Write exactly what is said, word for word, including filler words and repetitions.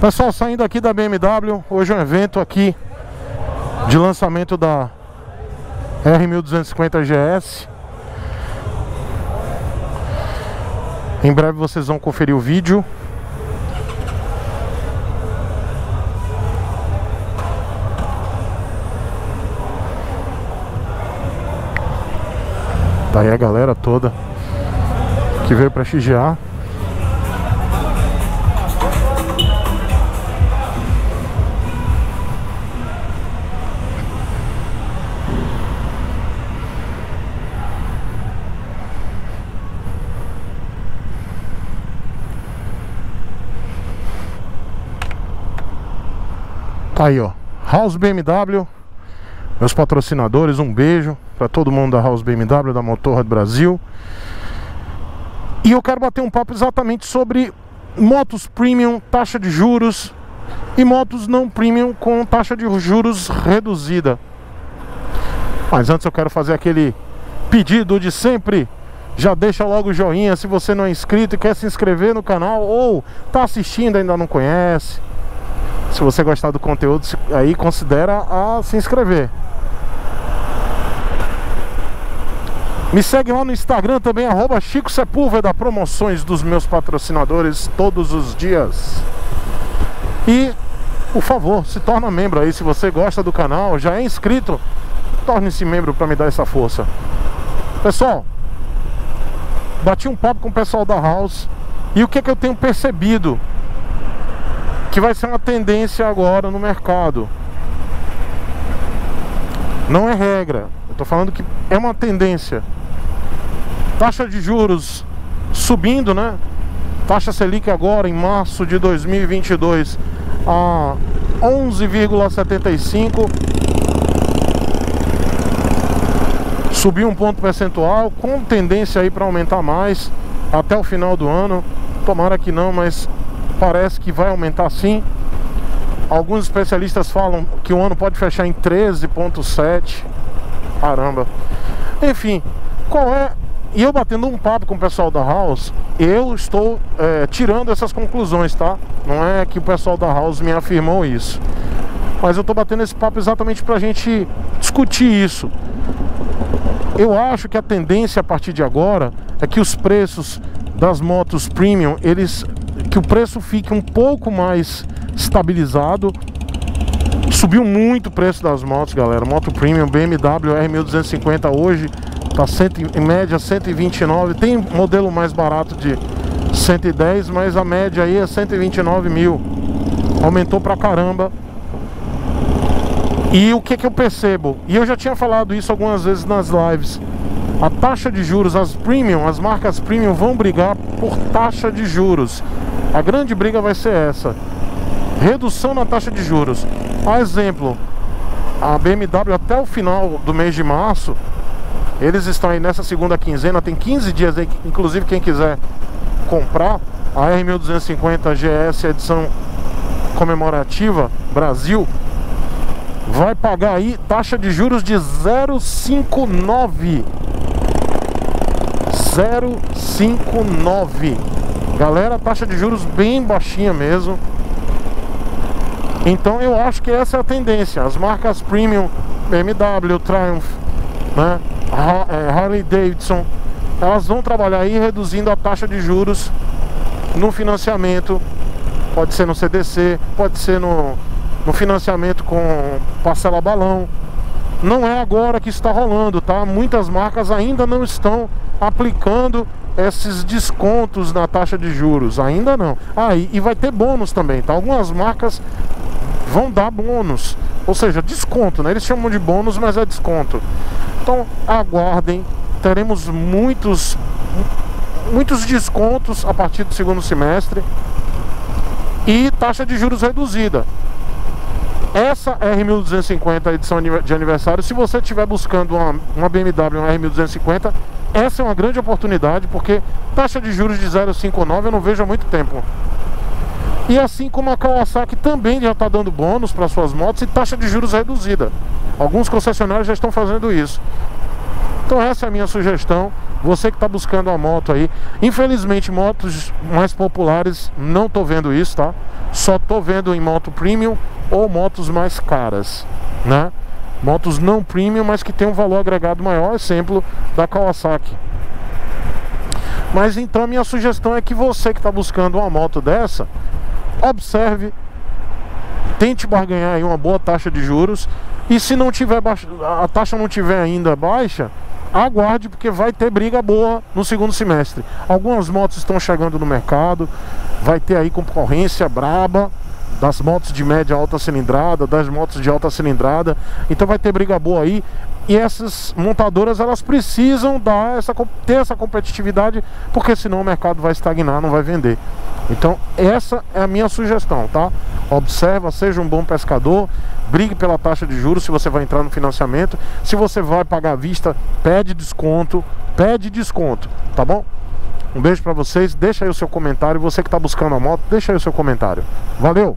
Pessoal, saindo aqui da B M W, hoje é um evento aqui de lançamento da R mil duzentos e cinquenta G S. Em breve vocês vão conferir o vídeo. Tá aí a galera toda que veio pra prestigiar. Aí, ó, House B M W, meus patrocinadores, um beijo para todo mundo da House B M W, da Motorrad Brasil. E eu quero bater um papo exatamente sobre motos premium, taxa de juros, e motos não premium com taxa de juros reduzida. Mas antes eu quero fazer aquele pedido de sempre. Já deixa logo o joinha se você não é inscrito e quer se inscrever no canal, ou tá assistindo e ainda não conhece. Se você gostar do conteúdo, aí considera a se inscrever. Me segue lá no Instagram também, arroba Chico Sepúlveda, promoções dos meus patrocinadores todos os dias. E, por favor, se torna membro aí, se você gosta do canal, já é inscrito, torne-se membro para me dar essa força. Pessoal, bati um papo com o pessoal da House, e o que é que eu tenho percebido? Que vai ser uma tendência agora no mercado. Não é regra, eu tô falando que é uma tendência. Taxa de juros subindo, né? Taxa Selic agora em março de dois mil e vinte e dois a onze vírgula setenta e cinco. Subiu um ponto percentual, com tendência aí para aumentar mais até o final do ano. Tomara que não, mas parece que vai aumentar sim. Alguns especialistas falam que o ano pode fechar em treze vírgula sete. Caramba. Enfim, qual é... E eu batendo um papo com o pessoal da House, eu estou é, tirando essas conclusões, tá? Não é que o pessoal da House me afirmou isso, mas eu estou batendo esse papo exatamente pra gente discutir isso. Eu acho que a tendência a partir de agora é que os preços das motos premium, eles... que o preço fique um pouco mais estabilizado. Subiu muito o preço das motos, galera. Moto premium, B M W R mil duzentos e cinquenta hoje tá em média cento e vinte e nove. Tem modelo mais barato de cento e dez, mas a média aí é cento e vinte e nove mil. Aumentou pra caramba. E o que que eu percebo? E eu já tinha falado isso algumas vezes nas lives. A taxa de juros, as premium, as marcas premium vão brigar por taxa de juros. A grande briga vai ser essa. Redução na taxa de juros. A exemplo, a B M W até o final do mês de março, eles estão aí nessa segunda quinzena, tem quinze dias aí, inclusive quem quiser comprar a R mil duzentos e cinquenta G S edição comemorativa Brasil, vai pagar aí taxa de juros de zero vírgula cinquenta e nove por cento. zero vírgula cinquenta e nove. Galera, taxa de juros bem baixinha mesmo. Então eu acho que essa é a tendência. As marcas premium, B M W, Triumph, né, Harley Davidson, elas vão trabalhar aí reduzindo a taxa de juros no financiamento. Pode ser no C D C, pode ser no, no financiamento com parcela balão. Não é agora que está rolando, tá? Muitas marcas ainda não estão aplicando esses descontos na taxa de juros, ainda não. Ah, e, e vai ter bônus também, tá? Algumas marcas vão dar bônus, ou seja, desconto, né? Eles chamam de bônus, mas é desconto. Então aguardem, teremos muitos muitos descontos a partir do segundo semestre e taxa de juros reduzida. Essa R mil duzentos e cinquenta edição de aniversário, se você estiver buscando uma, uma B M W, uma R mil duzentos e cinquenta, essa é uma grande oportunidade, porque taxa de juros de zero vírgula cinquenta e nove eu não vejo há muito tempo. E assim como a Kawasaki também já está dando bônus para suas motos e taxa de juros reduzida. Alguns concessionários já estão fazendo isso. Então essa é a minha sugestão. Você que está buscando uma moto aí, infelizmente motos mais populares não estou vendo isso, tá? Só estou vendo em moto premium ou motos mais caras, né? Motos não premium, mas que tem um valor agregado maior, exemplo da Kawasaki. Mas então a minha sugestão é que você que está buscando uma moto dessa, observe, tente barganhar aí uma boa taxa de juros. E se não tiver baixa, a taxa não tiver ainda baixa, aguarde, porque vai ter briga boa no segundo semestre. Algumas motos estão chegando no mercado, vai ter aí concorrência braba das motos de média alta cilindrada, das motos de alta cilindrada. Então vai ter briga boa aí. E essas montadoras, elas precisam dar essa, ter essa competitividade, porque senão o mercado vai estagnar, não vai vender. Então essa é a minha sugestão, tá? Observa, seja um bom pescador, brigue pela taxa de juros se você vai entrar no financiamento. Se você vai pagar à vista, pede desconto, pede desconto, tá bom? Um beijo pra vocês, deixa aí o seu comentário. Você que está buscando a moto, deixa aí o seu comentário. Valeu!